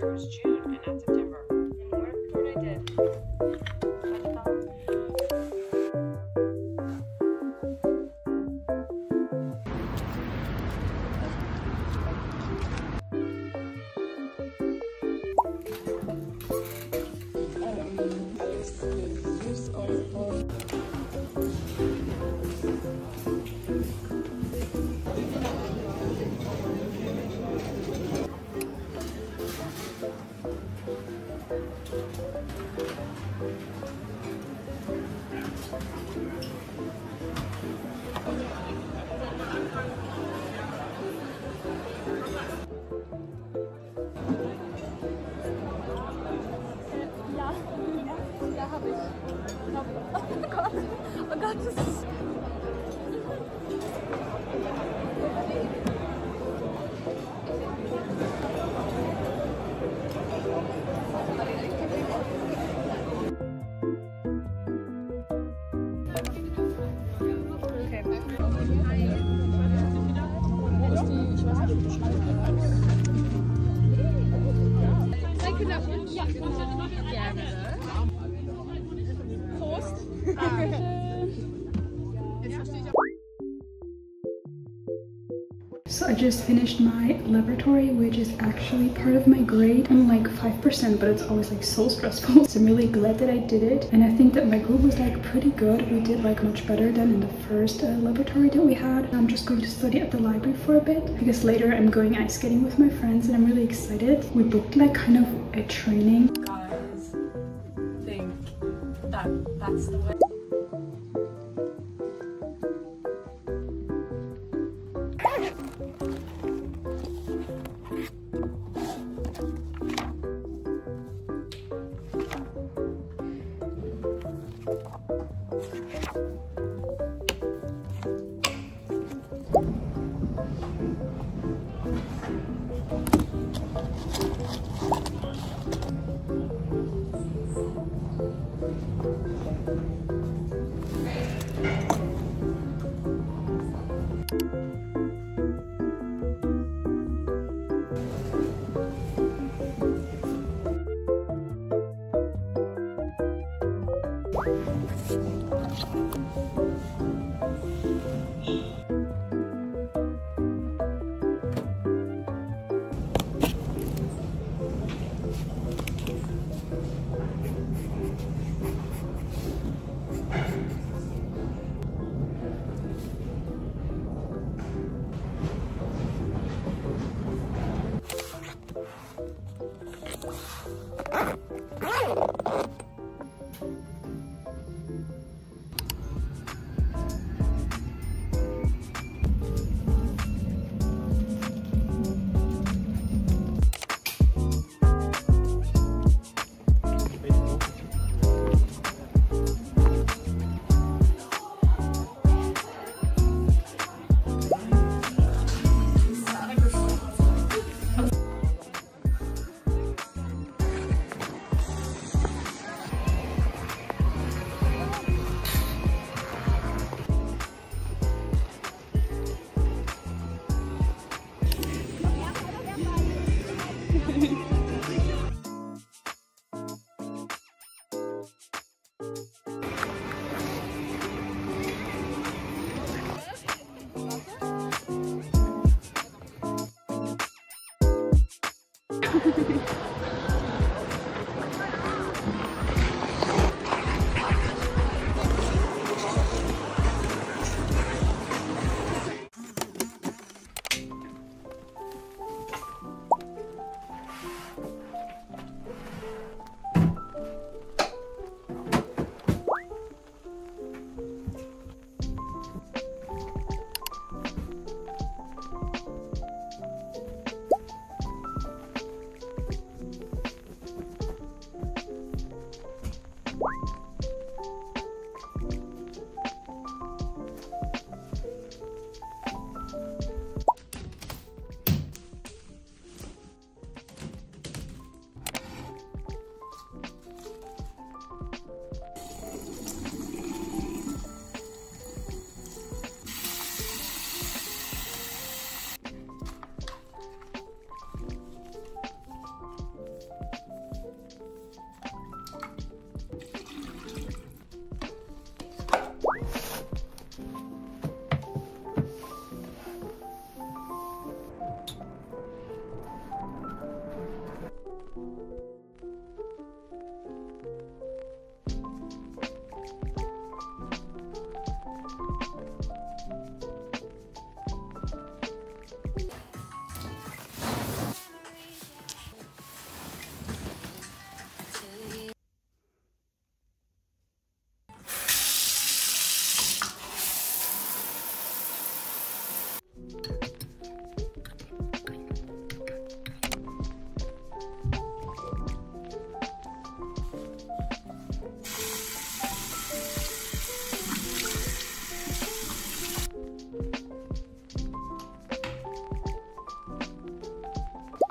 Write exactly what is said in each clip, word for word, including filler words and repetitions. tours June and not September. And what a tour I did. So I just finished my laboratory, which is actually part of my grade. I'm like five percent, but it's always like so stressful. So I'm really glad that I did it. And I think that my group was like pretty good. We did like much better than in the first uh, laboratory that we had. I'm just going to study at the library for a bit because later I'm going ice skating with my friends and I'm really excited. We booked like kind of a training. Guys, I think that that's the way.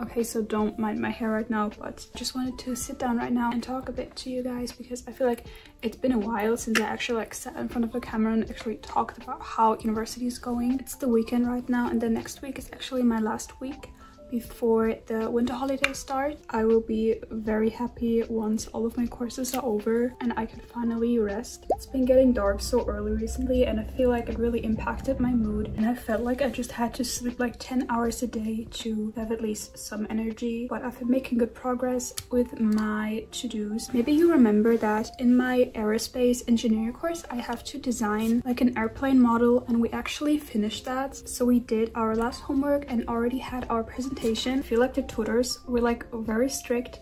Okay, so don't mind my hair right now, but just wanted to sit down right now and talk a bit to you guys because I feel like it's been a while since I actually like sat in front of a camera and actually talked about how university is going. It's the weekend right now, and the next week is actually my last week before the winter holidays start. I will be very happy once all of my courses are over and I can finally rest. It's been getting dark so early recently, and I feel like it really impacted my mood, and I felt like I just had to sleep like ten hours a day to have at least some energy. But I've been making good progress with my to-dos. Maybe you remember that in my aerospace engineering course I have to design like an airplane model, and we actually finished that. So we did our last homework and already had our presentation. I feel like the tutors were like very strict,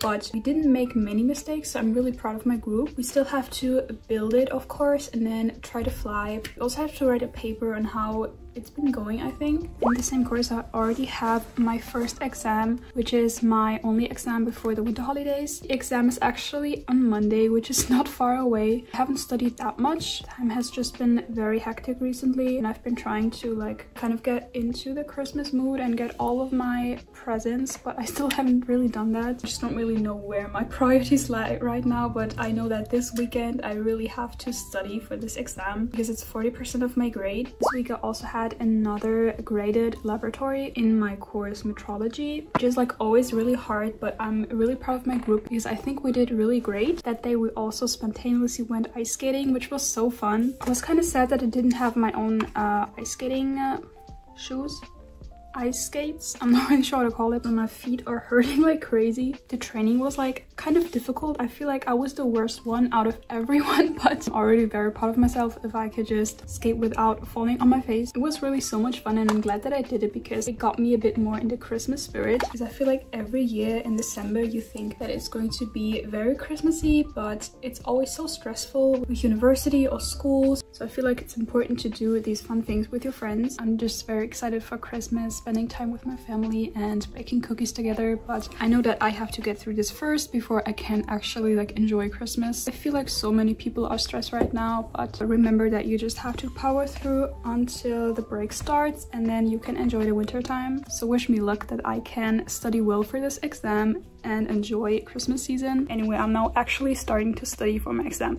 but we didn't make many mistakes, so I'm really proud of my group. We still have to build it, of course, and then try to fly. We also have to write a paper on how it's been going, I think. In the same course, I already have my first exam, which is my only exam before the winter holidays. The exam is actually on Monday, which is not far away. I haven't studied that much. Time has just been very hectic recently, and I've been trying to like kind of get into the Christmas mood and get all of my presents, but I still haven't really done that. I just don't really know where my priorities lie right now, but I know that this weekend I really have to study for this exam because it's forty percent of my grade. This week I also had another graded laboratory in my course metrology, which is like always really hard, but I'm really proud of my group because I think we did really great. That day we also spontaneously went ice skating, which was so fun. I was kind of sad that I didn't have my own uh, ice skating uh, shoes. Ice skates, I'm not really sure how to call it, but my feet are hurting like crazy. The training was like kind of difficult. I feel like I was the worst one out of everyone, but I'm already very proud of myself if I could just skate without falling on my face. It was really so much fun, and I'm glad that I did it because it got me a bit more into Christmas spirit, because I feel like every year in December you think that it's going to be very Christmassy, but it's always so stressful with university or schools. So I feel like it's important to do these fun things with your friends. I'm just very excited for Christmas, spending time with my family and baking cookies together, but I know that I have to get through this first before I can actually like enjoy Christmas. I feel like so many people are stressed right now, but remember that you just have to power through until the break starts, and then you can enjoy the winter time. So wish me luck that I can study well for this exam and enjoy Christmas season. Anyway, I'm now actually starting to study for my exam.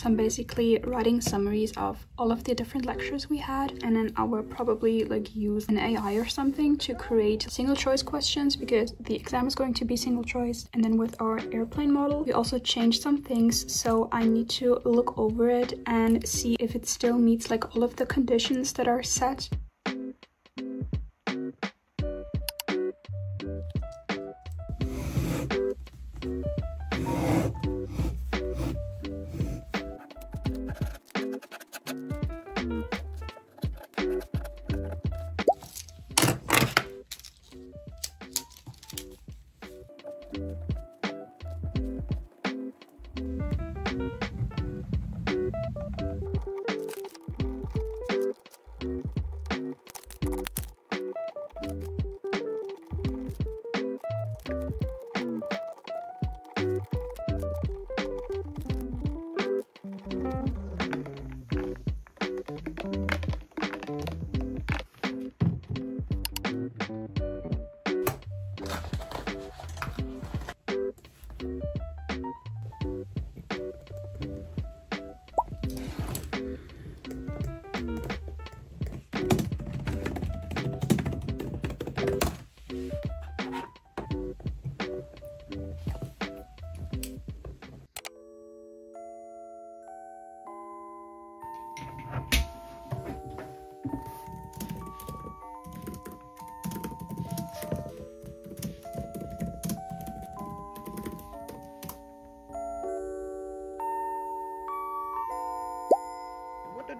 So I'm basically writing summaries of all of the different lectures we had, and then I will probably like use an A I or something to create single choice questions because the exam is going to be single choice. And then with our airplane model, we also changed some things, so I need to look over it and see if it still meets like all of the conditions that are set. Thank you.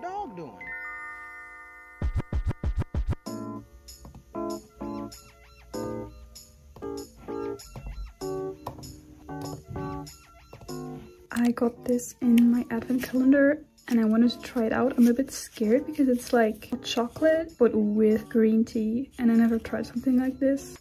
Dog doing? I got this in my advent calendar and I wanted to try it out. I'm a bit scared because it's like chocolate but with green tea, and I never tried something like this.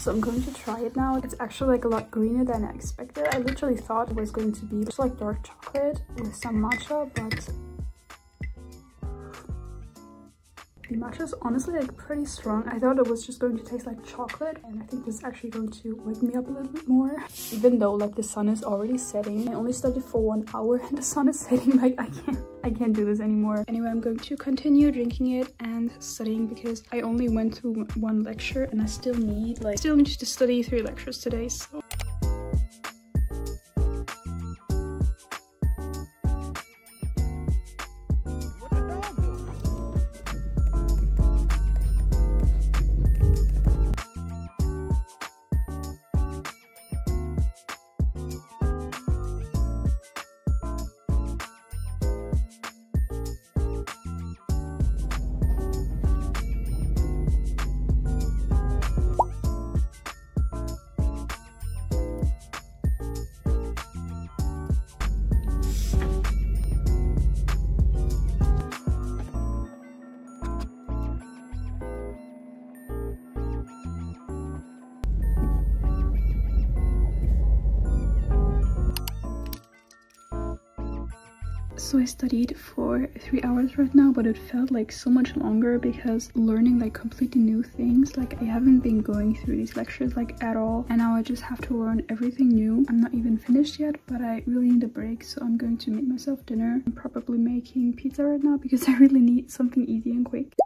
So I'm going to try it now. It's actually like a lot greener than I expected. I literally thought it was going to be just like dark chocolate with some matcha, but the matcha is honestly like pretty strong. I thought it was just going to taste like chocolate, and I think this is actually going to wake me up a little bit more. Even though like the sun is already setting, I only studied for one hour and the sun is setting. Like I can't. I can't do this anymore. Anyway, I'm going to continue drinking it and studying because I only went through one lecture and I still need like still need to study three lectures today, so So I studied for three hours right now, but it felt like so much longer because learning like completely new things, like I haven't been going through these lectures like at all, and now I just have to learn everything new. I'm not even finished yet, but I really need a break, so I'm going to make myself dinner. I'm probably making pizza right now because I really need something easy and quick.